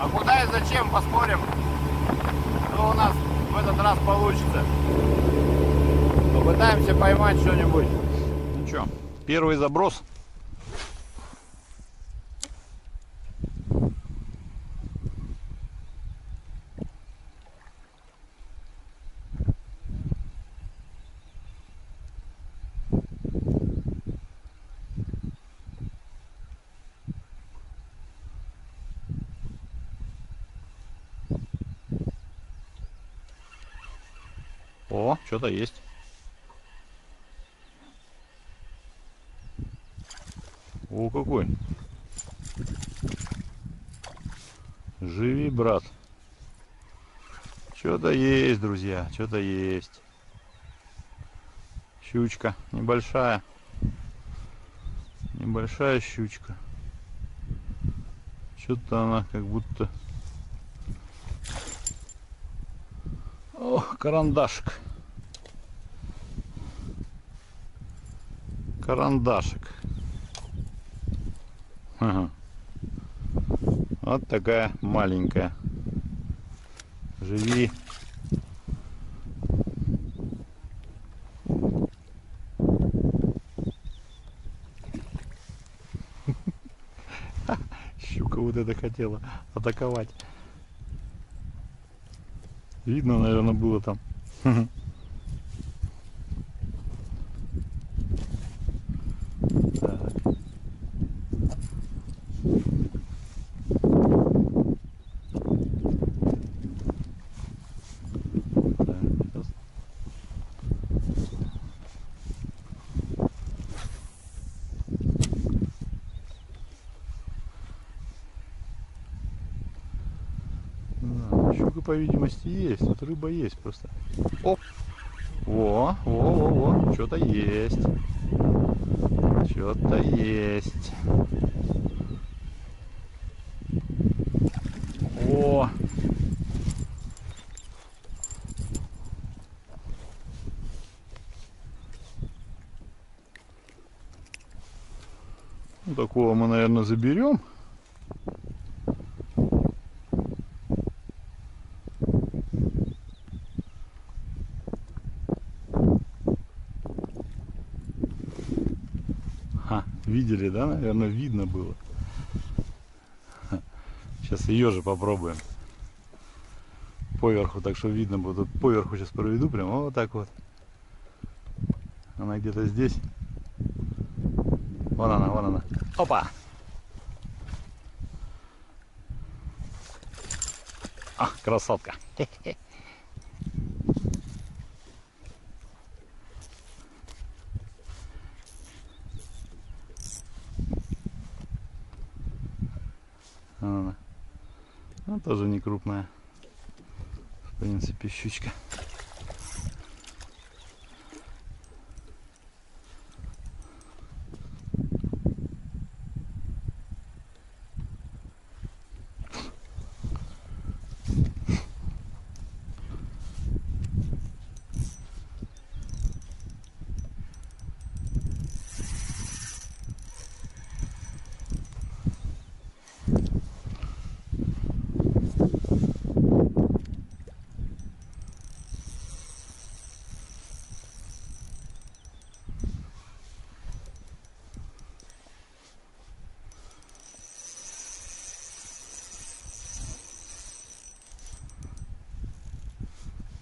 А куда и зачем, посмотрим, что у нас в этот раз получится. Попытаемся поймать что-нибудь. Ну что, первый заброс. О, что-то есть. О, какой. Живи, брат. Что-то есть, друзья, что-то есть. Щучка небольшая. Небольшая щучка. Что-то она как будто... Ох, карандашик. Карандашик. Ага. Вот такая маленькая. Живи. Щука вот это хотела атаковать. Видно, наверное, было там. Щука, по видимости, есть. Вот рыба есть просто. О! Во! Что-то есть. Что-то есть. О! Ну, такого мы, наверное, заберем. Видели, да, наверное, видно было. Сейчас ее же попробуем. Поверху, так что видно будет. Поверху сейчас проведу, прямо вот так вот. Она где-то здесь. Вон она, вон она. Опа! Ах, красотка! Она, ну, тоже не крупная, в принципе, щучка.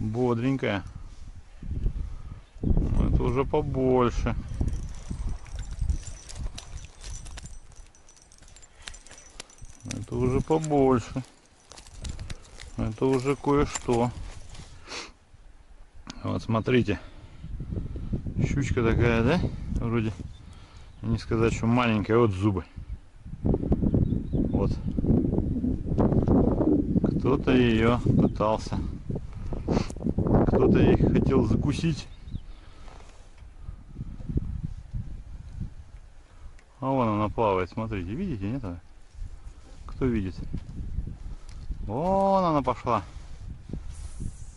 Бодренькая. Это уже побольше. Это уже побольше. Это уже кое-что. Вот смотрите. Щучка такая, да? Вроде не сказать, что маленькая. Вот зубы. Вот. Кто-то ее пытался. Кто-то их хотел закусить. А вон она плавает, смотрите, видите, нет? Кто видит? Вон она пошла.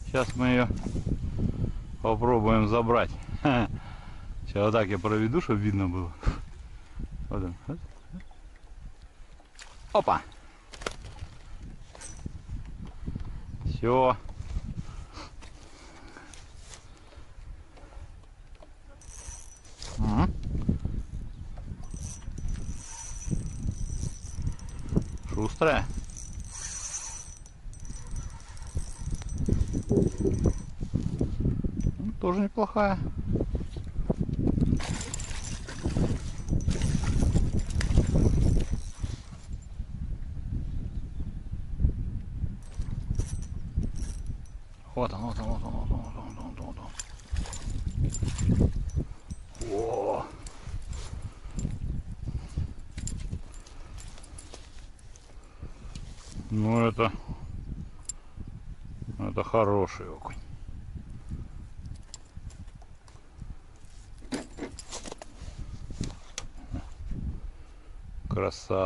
Сейчас мы ее попробуем забрать. Сейчас вот так я проведу, чтобы видно было. Вот он. Опа! Все. Шустрая. Тоже неплохая. Вот он, вот он, вот он, вот он, вот он, вот он. О! Ну это хороший окунь. Красавец.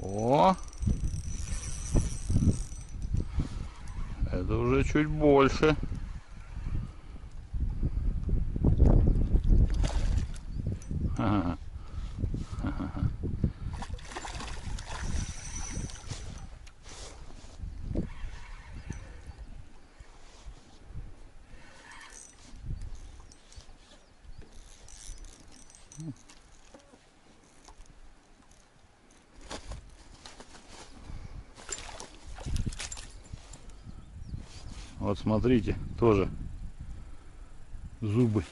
О! Это уже чуть больше. Ага. Ага. Вот смотрите, тоже зубы.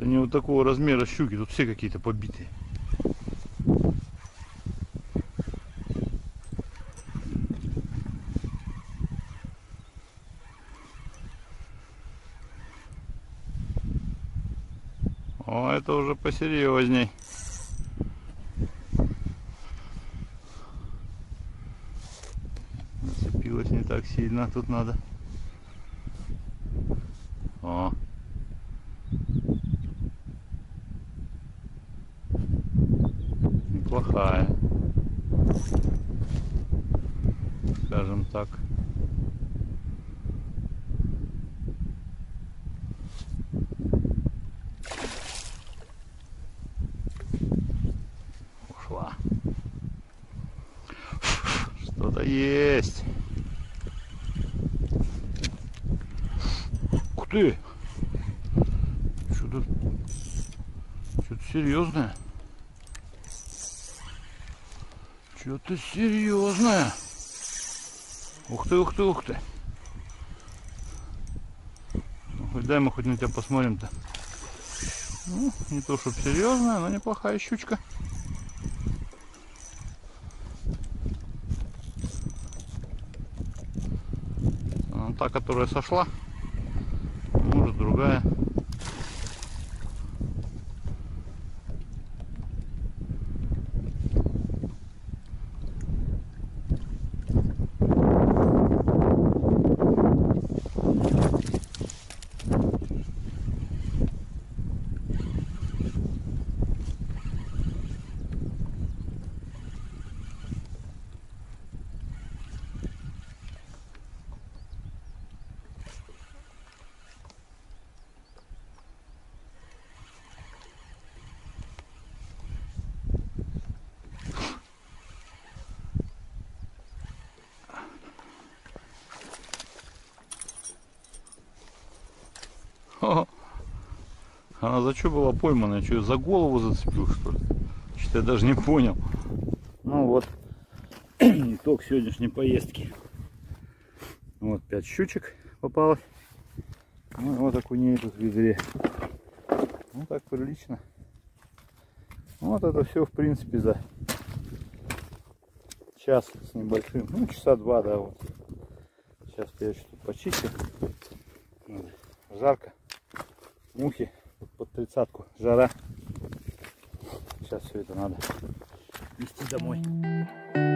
Они вот такого размера щуки, тут все какие-то побитые. О, это уже посерьезней. Не так сильно тут надо. О. Неплохая, скажем так. Ушла. Что-то есть. Ты что-то серьезное, что-то серьезное. Ух ты, ух ты, ух ты. Ну, хоть дай мы хоть на тебя посмотрим то ну, не то чтобы серьезная, но неплохая щучка. Она та, которая сошла. Может, другая. Она за что была поймана? Я что, за голову зацепил, что ли? Что-то я даже не понял. Ну вот, итог сегодняшней поездки. Вот 5 щучек попалось. Ну, вот окуней тут в ведре. Ну так прилично. Вот это все, в принципе, за час с небольшим. Ну, часа 2, да, вот. Сейчас я что-то почищу. Жарко. Мухи под 30-ку, жара. Сейчас все это надо везти домой.